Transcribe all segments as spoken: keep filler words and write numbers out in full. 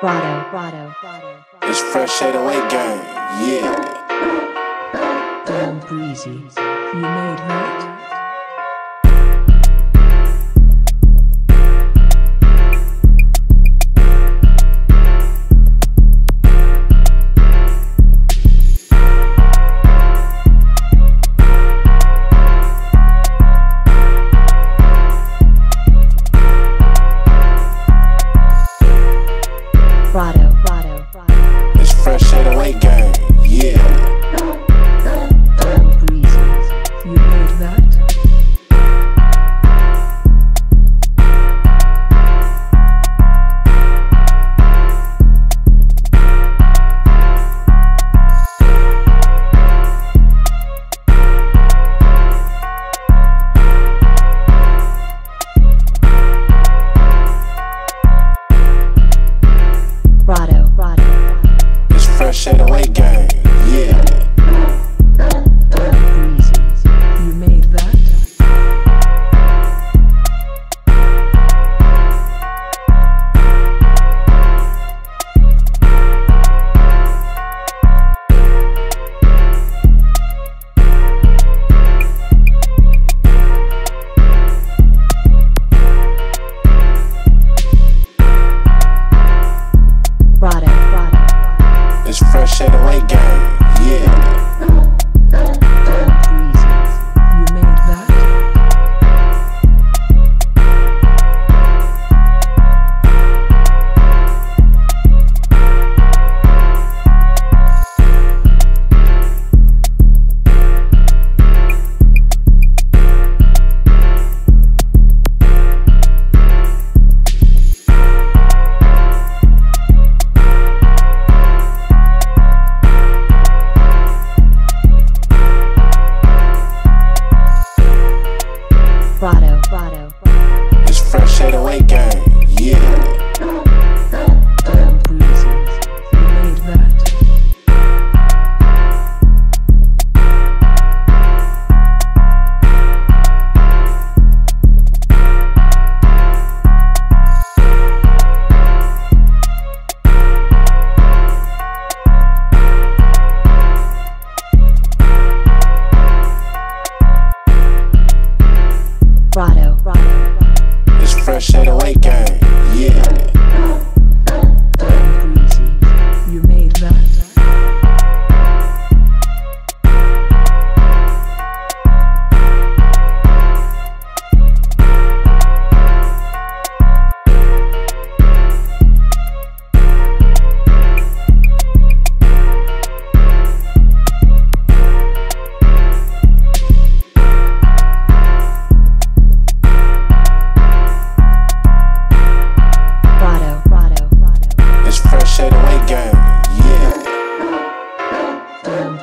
Rado, Rado, Rado. It's Fresh eight oh eight Gang, yeah. Damn breezy, you made it. Rado, Rado, Rado. It's Fresh eight oh eight Gang, yeah. Fresh eight oh eight Gang, yeah. Fresh eight oh eight Gang, yeah. Rado, Rado, Rado. It's Fresh eight oh eight Gang, yeah. Rado, Rado, Rado. It's Fresh eight oh eight Gang, yeah.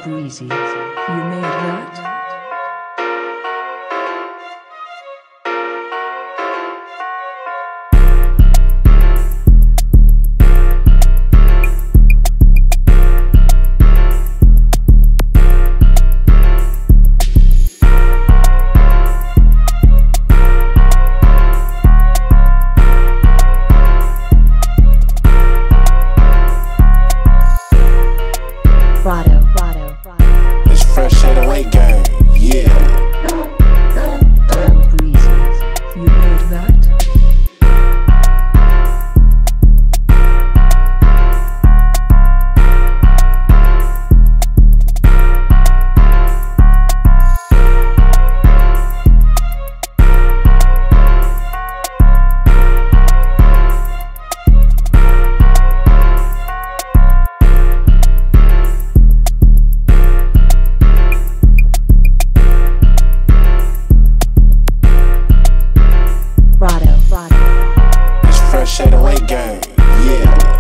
Breezy, you made that. Rado, Rado, Rado. It's Fresh eight oh eight Gang, yeah. Fresh eight oh eight Gang, yeah.